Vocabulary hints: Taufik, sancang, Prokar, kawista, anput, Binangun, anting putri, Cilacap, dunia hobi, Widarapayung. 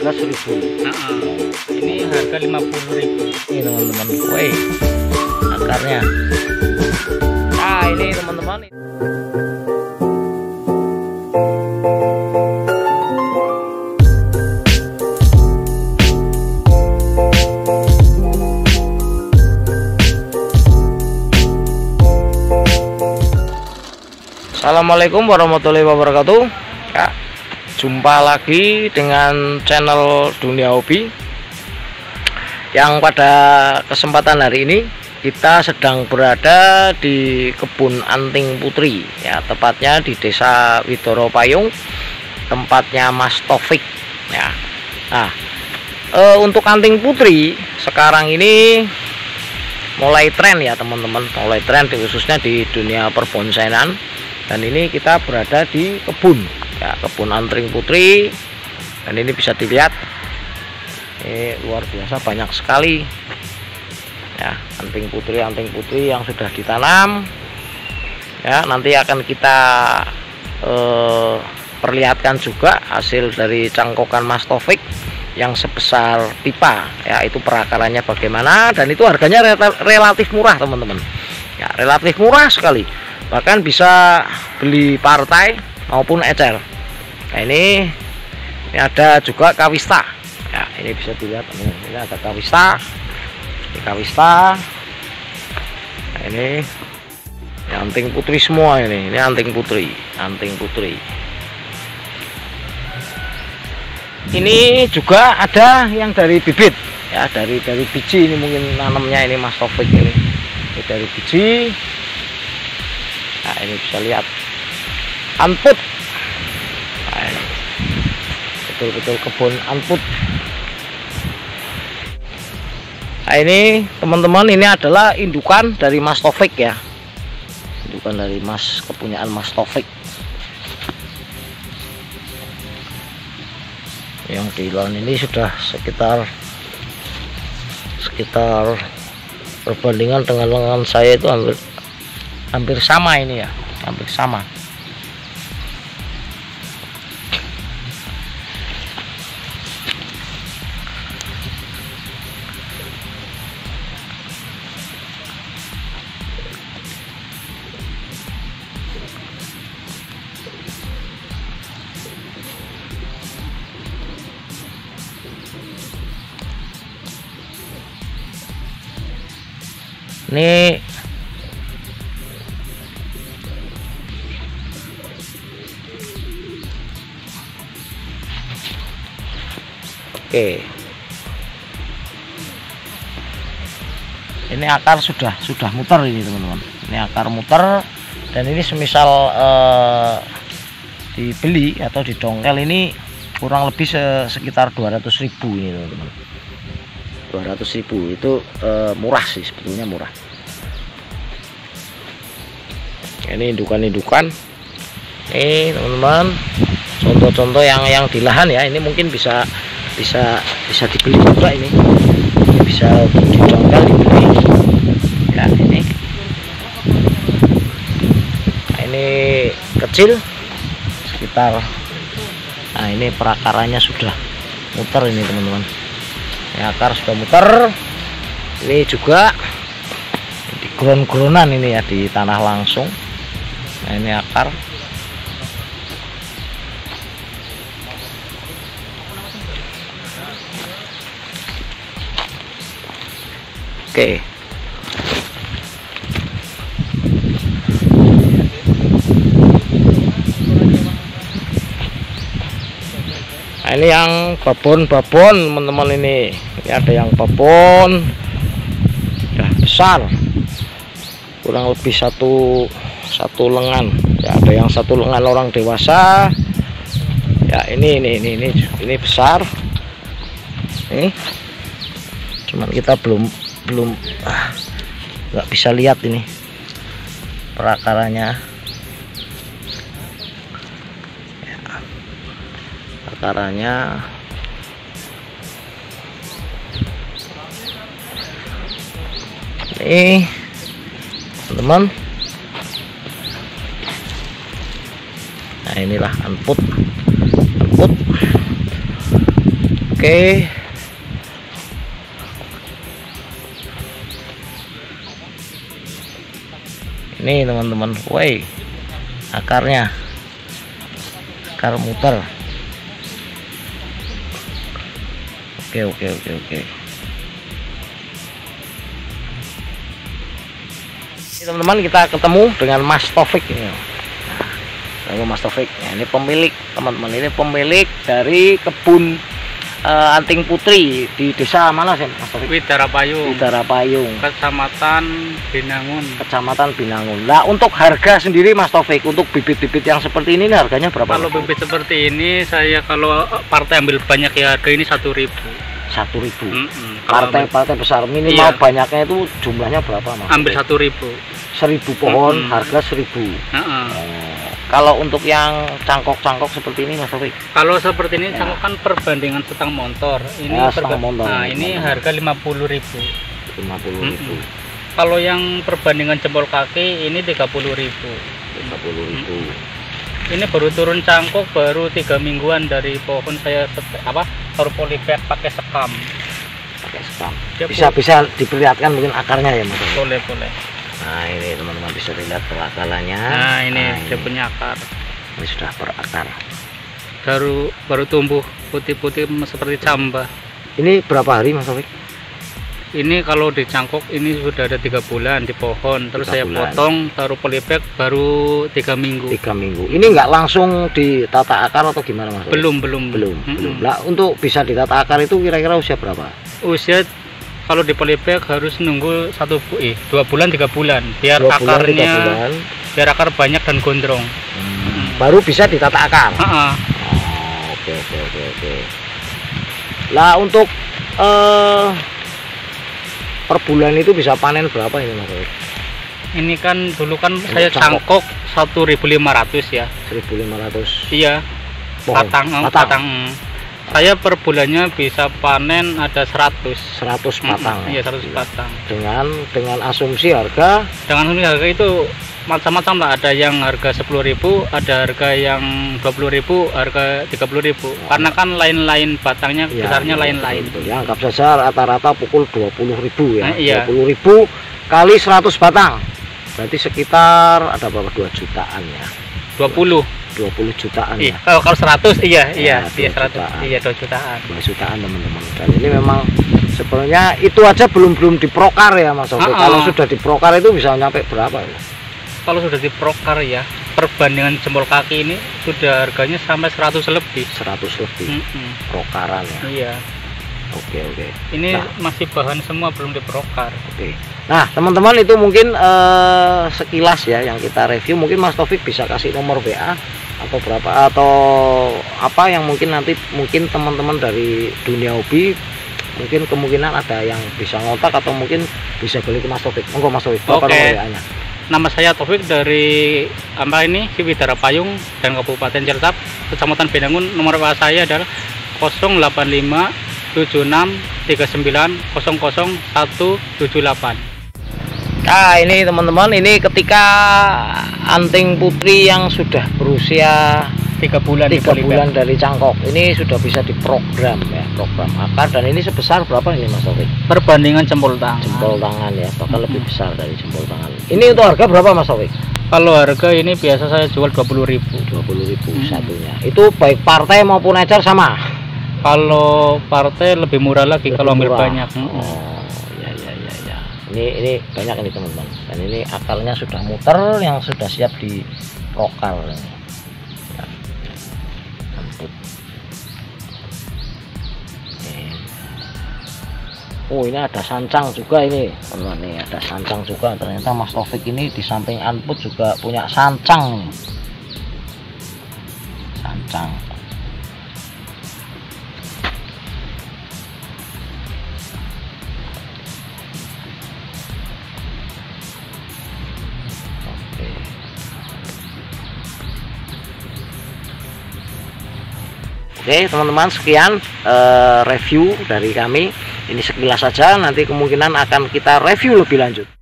11.000. Ini harga 50.000. Ini teman-teman kue akarnya. Nah ini teman-teman. Assalamualaikum warahmatullahi wabarakatuh ya. Jumpa lagi dengan channel Dunia Hobi. Yang pada kesempatan hari ini kita sedang berada di kebun anting putri ya, tepatnya di desa Widarapayung, tempatnya Mas Taufik ya. Nah, untuk anting putri sekarang ini mulai tren ya teman-teman, mulai tren khususnya di dunia perbonsaian. Dan ini kita berada di kebun ya, kebun anting putri. Dan ini bisa dilihat ini luar biasa banyak sekali ya anting putri yang sudah ditanam ya. Nanti akan kita perlihatkan juga hasil dari cangkokan Mas Taufik yang sebesar pipa ya, itu perakarannya bagaimana. Dan itu harganya relatif murah teman-teman ya, relatif murah sekali, bahkan bisa beli partai maupun ecer. Nah ini ada juga kawista ya, ini bisa dilihat ini ada kawista, ini kawista. Nah, ini anting putri semua, ini anting putri. Ini juga ada yang dari bibit ya, dari biji. Ini mungkin nanamnya ini Mas Taufik ini dari biji. Nah, ini bisa lihat anput. Nah, betul-betul kebun anput. Nah, ini teman-teman, ini adalah indukan dari Mas Taufik ya. Indukan dari kepunyaan Mas Taufik. Yang di lahan ini sudah sekitar perbandingan dengan lengan saya itu hampir sama ini ya, hampir sama. Oke. Ini akar sudah muter ini teman-teman. Ini akar muter, dan ini semisal dibeli atau didongkel ini kurang lebih sekitar 200.000 ini teman-teman. 200.000 itu murah sih sebetulnya, murah. Ini indukan-indukan. Ini teman-teman contoh-contoh yang di lahan ya. Ini mungkin bisa dibeli juga, ini bisa untuk didongkel dibeli ya. Ini kecil sekitar, nah ini perakarannya sudah muter ini teman-teman ya, akar sudah muter. Ini juga di ground-groundan ini ya, di tanah langsung. Nah ini akar. Oke. Nah, ini yang babon teman-teman, ini ada yang babon sudah besar, kurang lebih satu lengan ya, ada yang satu lengan orang dewasa ya. Ini besar ini, cuman kita belum nggak bisa lihat ini perakarannya ya, perakarannya. Ini teman-teman, nah inilah anput Oke. Ini teman-teman, woi, akarnya, akar muter. Oke. Ini teman-teman, kita ketemu dengan Mas Taufik ini. Nah, Mas Taufik, nah, ini pemilik teman-teman, ini pemilik dari kebun anting putri di desa mana sih Mas Taufik? Widarapayung. Widarapayung. Kecamatan Binangun. Nah, untuk harga sendiri Mas Taufik, untuk bibit-bibit yang seperti ini harganya berapa? Kalau bibit seperti ini saya kalau partai ambil banyak ya harga ini 1.000. Partai besar minimal, iya. Banyaknya itu jumlahnya berapa Mas? Ambil 1.000. 1.000 pohon, harga 1.000. Kalau untuk yang cangkok seperti ini Mas Taufik? Kalau seperti ini cangkok kan perbandingan setang montor. Ini ya, setang montor. Harga 50.000. Kalau yang perbandingan jempol kaki ini 30.000. Ini baru turun cangkok baru 3 mingguan dari pohon saya taruh polybag pakai sekam. Bisa diperlihatkan mungkin akarnya ya Mas Taufik? Boleh. Nah ini teman-teman bisa lihat perakalannya. Nah ini dia punya akar. Ini sudah berakar. Baru tumbuh putih-putih seperti cambah. Ini berapa hari Mas Taufik? Ini kalau di cangkok ini sudah ada 3 bulan di pohon. Terus saya potong, taruh polybag baru 3 minggu. 3 minggu. Ini nggak langsung ditata akar atau gimana Mas Taufik? Belum. Nah, untuk bisa ditata akar itu kira-kira usia berapa? Usia kalau di polybag harus nunggu 2 bulan 3 bulan biar akar banyak dan gondrong. Baru bisa ditata akar. Oke. Lah untuk per bulan itu bisa panen berapa ini Mas? Ini kan dulu kan saya cangkok 1.500 ya. 1.500. Iya. Batang. Saya per bulannya bisa panen ada 100 batang. Iya, 100 batang. Dengan asumsi harga? Dengan asumsi harga itu macam-macam lah. Ada yang harga 10.000, ada harga yang 20.000, harga 30.000. Karena kan lain-lain batangnya, ya, besarnya lain-lain. Ya, anggap saja rata-rata pukul 20.000 ya. 20.000 kali 100 batang. Berarti sekitar ada berapa? 2 jutaan ya. 20 jutaan ya. Kalau 100 iya 2 jutaan. 2 jutaan teman-teman. Dan ini memang sebenarnya itu aja belum diprokar ya Mas Taufik. Kalau sudah diprokar itu bisa nyampe berapa ya? Kalau sudah diprokar ya, perbandingan jempol kaki ini sudah harganya sampai 100 lebih. Prokaran ya. Iya. Oke. Ini masih bahan semua belum diprokar. Oke. Nah teman-teman, itu mungkin sekilas ya yang kita review. Mungkin Mas Taufik bisa kasih nomor WA atau berapa atau apa yang mungkin nanti mungkin teman-teman dari dunia hobi mungkin kemungkinan ada yang bisa ngotak atau mungkin bisa beli ke Mas Taufik. Monggo Mas Taufik. Oke. Nama saya Taufik dari Widarapayung dan Kabupaten Cilacap, Kecamatan Binangun. Nomor WA saya adalah 085 7639 00 178. Nah ini teman-teman, ini ketika anting putri yang sudah berusia 3 bulan dari cangkok ini sudah bisa diprogram ya, program akar. Dan ini sebesar berapa ini Mas Taufik? Perbandingan jempol tangan ya, bahkan lebih besar dari jempol tangan. Ini untuk harga berapa Mas Taufik? Kalau harga ini biasa saya jual 20.000 satunya. Itu baik partai maupun ecer sama? Kalau partai lebih murah lagi kalau ambil banyak. Ini banyak ini teman-teman, dan ini akarnya sudah muter yang sudah siap di prokar. Oh ini ada sancang juga ini teman-teman, nih ada sancang juga. Ternyata Mas Taufik ini di samping anput juga punya sancang. Oke teman-teman, sekian review dari kami. Ini sekilas saja, nanti kemungkinan akan kita review lebih lanjut.